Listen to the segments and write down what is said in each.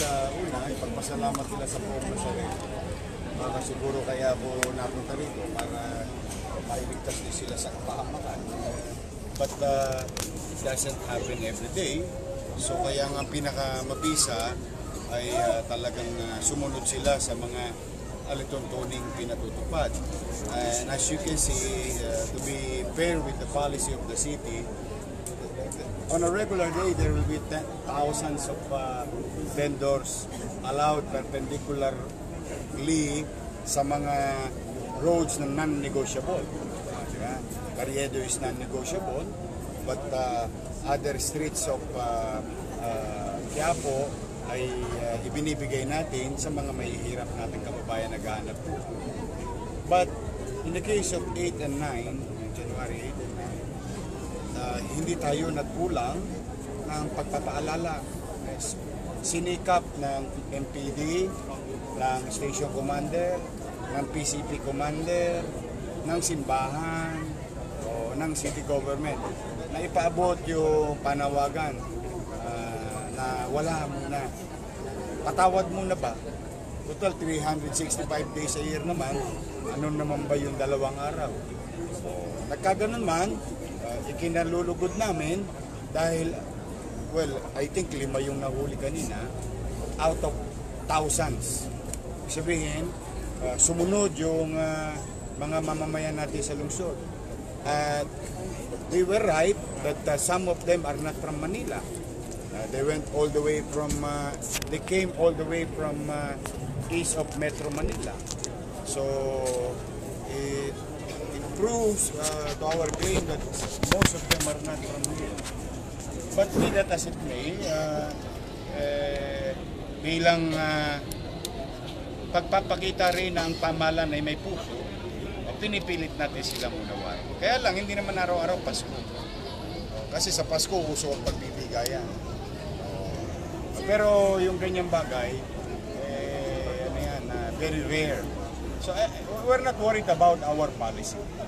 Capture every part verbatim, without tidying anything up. sila, una, ipagpasalamat sila sa Poong Nazareno. Baka siguro kaya ako napunta rito para mailigtas din sila sa kapahamakan. But uh, it doesn't happen every day. So kaya ang pinakamabisa ay uh, talagang uh, sumunod sila sa mga alituntuning pinatutupad. And as you can see, uh, to be fair with the policy of the city, on a regular day, there will be thousands of uh, vendors allowed perpendicularly sa mga roads na non-negotiable. Carriedo is non-negotiable, but uh, other streets of uh, uh, Quiapo ay uh, ibinibigay natin sa mga mahihirap nating kababayan na naghahanap buhay. But in the case of eight and nine, January eight and nine, Uh, hindi tayo nagkulang ng pagpapaalala. Yes. Sinikap ng M P D, ng Station Commander, ng P C P Commander, ng simbahan, o ng city government na ipaabot yung panawagan uh, na wala muna. Patawad muna ba? Total three hundred sixty-five days a year naman. Ano naman ba yung dalawang araw? So, nagkaganon man, ikinalulugod namin dahil, well, I think lima yung nahuli kanina out of thousands. Ibig sabihin, uh, sumunod yung uh, mga mamamayan natin sa lungsod. At we were right that uh, some of them are not from Manila. Uh, they went all the way from, uh, they came all the way from uh, east of Metro Manila. So, it, proves uh, to our claim that most of them are not from here. But be that as it may, uh, eh, bilang uh, pagpapakita rin ng pamahalaan ay may puso, uh, pinipilit natin silang unawain. Kaya lang, hindi naman araw-araw Pasko. Uh, kasi sa Pasko, uso ang pagbibigayan. Uh, pero yung ganyang bagay, eh, ano yan, uh, very rare. So uh, we're not worried about our policy. Uh,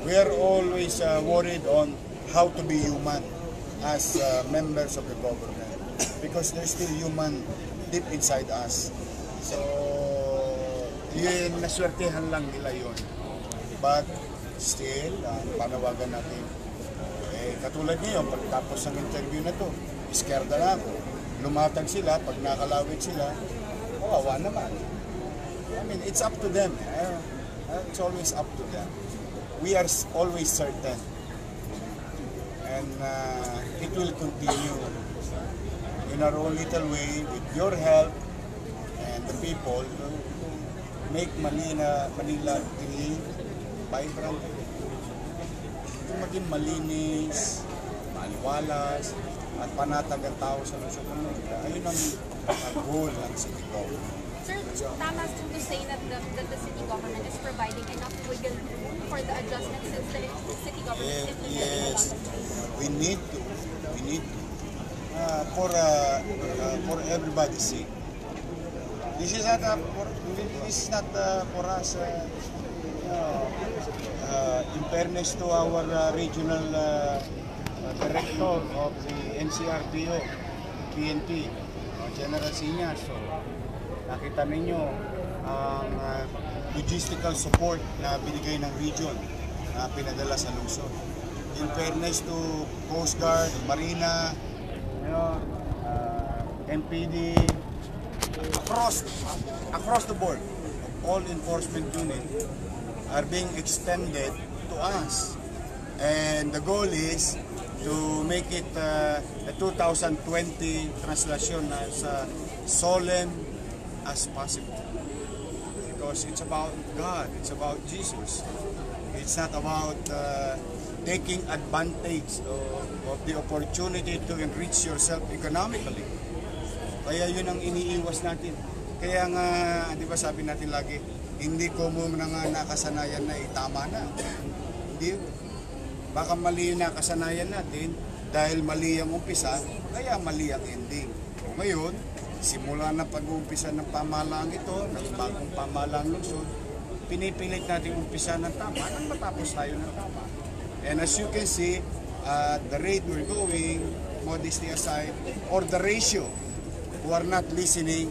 we're always uh, worried on how to be human as uh, members of the government, because there's still human deep inside us. So yun, naswertehan lang nila yun. But still, uh, panawagan natin. Eh, katulad niyo, pagkatapos ng interview na to, scared na ako. Lumatag sila, pag nakalawit sila, kawawa naman. I mean, it's up to them. It's always up to them. We are always certain. And uh, it will continue in our own little way with your help and the people to make Manila, Manila clean, vibrant. Ito maging malinis, maliwalas, at panatag ang tao sa lungsod ng Manila. Ayun ang goal ng city government. Sir, tama to say that the, that the city government is providing enough wiggle room for the adjustments since the city government is yeah, yes. We need to, we need to, uh, for, uh, uh, for everybody's sake. This is not, uh, for, this is not uh, for us, uh, uh, in fairness to our uh, regional uh, uh, director of the N C R P O, P N P, General Senior. So, nakita ninyo ang uh, logistical support na binigay ng region na pinadala sa lungsod. In fairness to Coast Guard, Marina, you know, uh, M P D, across, across the board, all enforcement units are being extended to us. And the goal is to make it uh, the two thousand twenty Translacion as uh, solemn as possible, because it's about God, it's about Jesus. It's not about uh, taking advantage of, of the opportunity to enrich yourself economically. Kaya yun ang iniiwas natin. Kaya nga, di ba sabi natin lagi, hindi ko mo na nga nakasanayan na itama na. Hindi. Baka mali yung nakasanayan natin dahil mali ang umpisa, kaya mali ang ending. Ngayon, simula na pag-uumpisa ng pamahalaan ito, ng bagong pamahalaan lungsod, pinipilit natin umpisa ng tama nang matapos tayo ng tama. And as you can see, uh, the rate we're going, modesty aside, or the ratio, who are not listening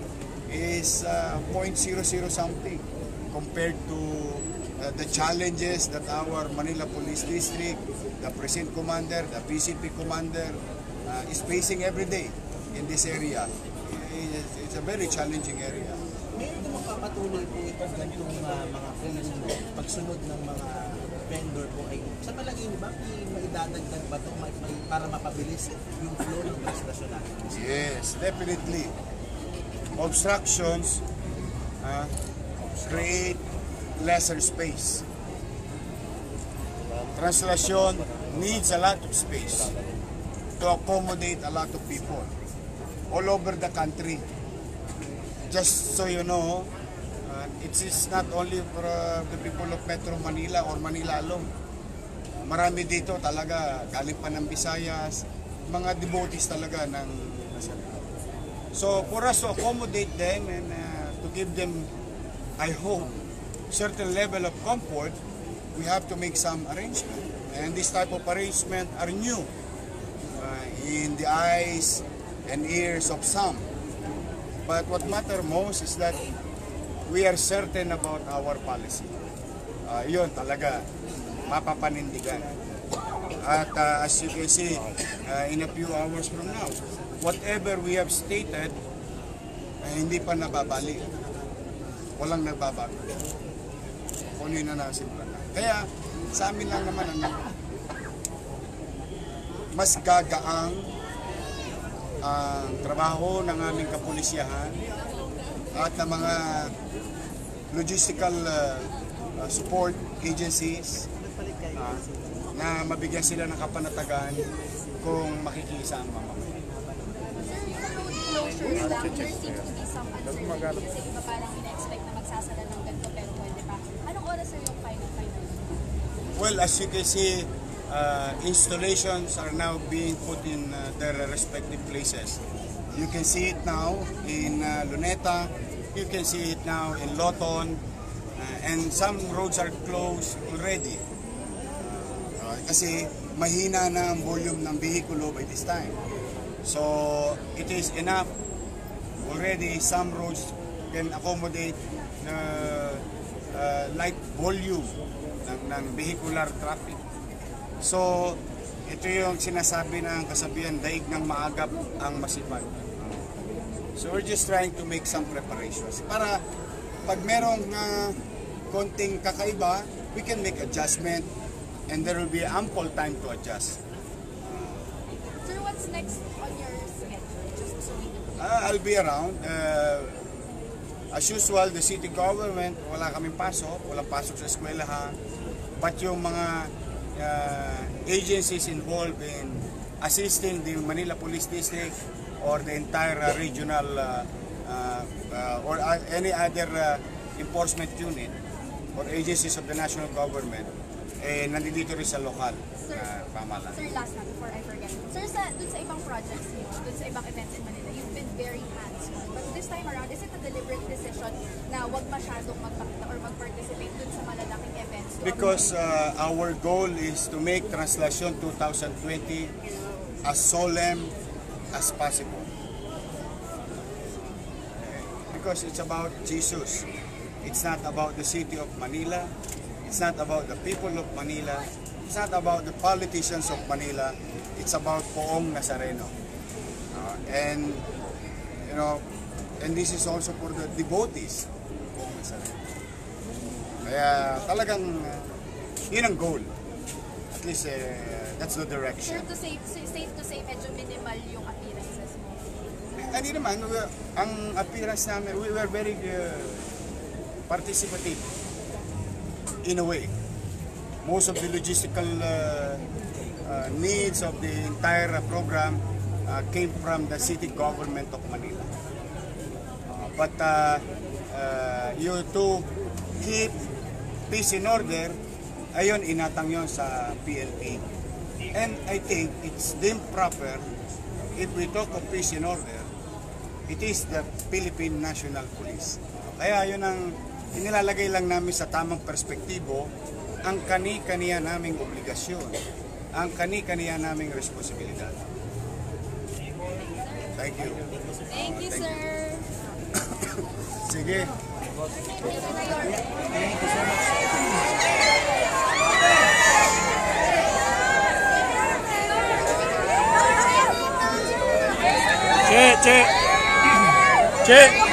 is uh, zero point zero zero something compared to uh, the challenges that our Manila Police District, the present commander, the P C P commander uh, is facing every day in this area. It's, it's a very challenging area. Mayroon na magpapatuloy po itong gantong uh, mga pagsunod, pagsunod ng mga vendor po ay sa palagay niyo ba maidadagdag ba ito para mapabilis yung flow ng presentasyon natin? Yes, definitely. Obstructions uh, create lesser space. Translacion needs a lot of space to accommodate a lot of people all over the country. Just so you know, uh, it is not only for uh, the people of Metro Manila or Manila alone. Marami dito talaga, galing pa ng Visayas, mga devotees talaga ng national. So for us to accommodate them and uh, to give them, I hope, certain level of comfort, we have to make some arrangement. And this type of arrangement are new uh, in the eyes and ears of some. But what matters most is that we are certain about our policy. Uh, yun talaga, mapapanindigan. At uh, as you can see, uh, in a few hours from now, whatever we have stated, eh, hindi pa nababali. Walang nagbabago. Kunin na natin plan. Kaya sa amin lang naman ang mas gagaang ang uh, trabaho ng aming kapulisyahan at ng mga logistical uh, uh, support agencies uh, na mabigyan sila ng kapanatagan kung makikisama mga. Well, as you can see, uh, installations are now being put in uh, their respective places. You can see it now in uh, Luneta, you can see it now in Lawton, uh, and some roads are closed already. Uh, kasi mahina na ang volume ng vehikulo by this time. So it is enough already. Some roads can accommodate uh, uh, light volume ng, ng vehicular traffic. So ito yung sinasabi ng kasabihan, daig ng maagap ang masipag. So we're just trying to make some preparations para pag merong uh, konting kakaiba, we can make adjustment and there will be ample time to adjust. What's next on your schedule? Just so we can... uh, I'll be around. Uh, as usual, the city government, wala kaming pasok, wala pasok sa eskwelahan. But yung mga uh, agencies involved in assisting the Manila Police District or the entire uh, regional uh, uh, or uh, any other uh, enforcement unit or agencies of the national government, eh, nandito rin sa lokal. Sir, uh, pamahalaan. Sir, last na, before I forget. Sir, sa, dun sa ibang projects niyo, dun sa ibang events in Manila, you've been very hands-on. But this time around, is it a deliberate decision na wag masyadong magpakita or mag-participate dun sa malalaking events? Because uh, our goal is to make Translacion twenty twenty as solemn as possible. Because it's about Jesus. It's not about the city of Manila. It's not about the people of Manila. It's not about the politicians of Manila, it's about Poong Nazareno. Uh, and, you know, and this is also for the devotees of Poong Nazareno. Kaya talagang, uh, yun ang goal. At least, uh, that's the direction. Sure, to say, safe to say, medyo minimal yung appearances mo? Hindi naman, ang appearance namin, we were very uh, participative, in a way. Most of the logistical uh, uh, needs of the entire uh, program uh, came from the city government of Manila. Uh, but uh, uh, you to keep peace in order, ayun, inatang yun sa P L P. And I think it's deemed proper, if we talk of peace in order, it is the Philippine National Police. Kaya yun ang inilalagay lang namin sa tamang perspektibo ang kani-kaniya naming obligasyon, ang kani-kaniya naming responsibilidad. Thank you. Thank you, sir. Sige. Thank you so much. Che, che. Che.